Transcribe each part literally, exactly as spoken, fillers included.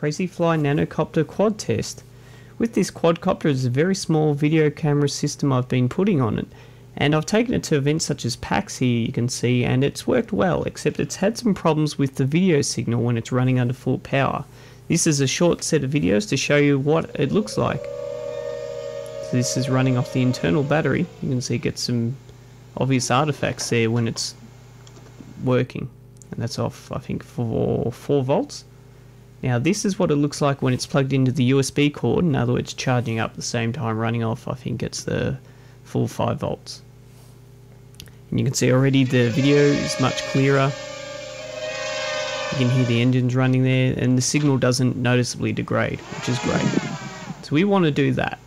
Crazyflie nanocopter quad test. With this quadcopter, it's a very small video camera system I've been putting on it, and I've taken it to events such as PAX here, you can see, and it's worked well, except it's had some problems with the video signal when it's running under full power. This is a short set of videos to show you what it looks like. So this is running off the internal battery. You can see it gets some obvious artifacts there when it's working, and that's off, I think, for four volts. Now this is what it looks like when it's plugged into the U S B cord, in other words charging up at the same time running off, I think it's the full five volts. And you can see already the video is much clearer. You can hear the engines running there, and the signal doesn't noticeably degrade, which is great. So we want to do that.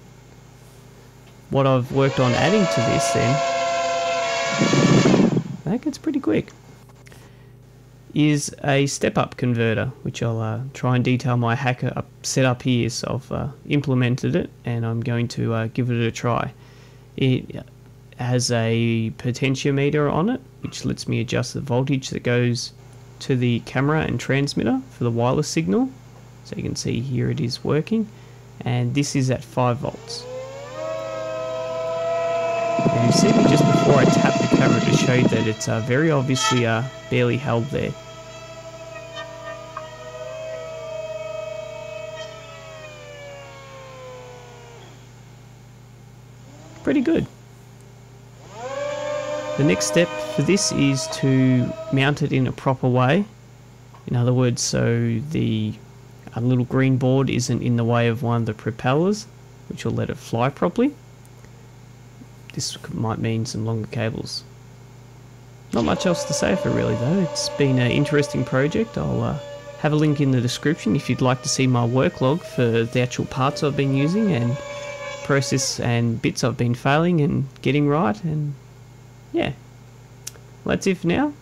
What I've worked on adding to this then, that gets pretty quick, is a step-up converter, which I'll uh, try and detail my hacker up, set up here. So I've uh, implemented it, and I'm going to uh, give it a try. It has a potentiometer on it, which lets me adjust the voltage that goes to the camera and transmitter for the wireless signal. So you can see here it is working, and this is at five volts. And you see me just before I tap the camera to show you that it's uh, very obviously uh, barely held there. Pretty good. The next step for this is to mount it in a proper way. In other words, so the uh, little green board isn't in the way of one of the propellers, which will let it fly properly. This might mean some longer cables. Not much else to say for really though. It's been an interesting project. I'll uh, have a link in the description if you'd like to see my work log for the actual parts I've been using and process and bits I've been failing and getting right, and yeah. Well, that's it for now.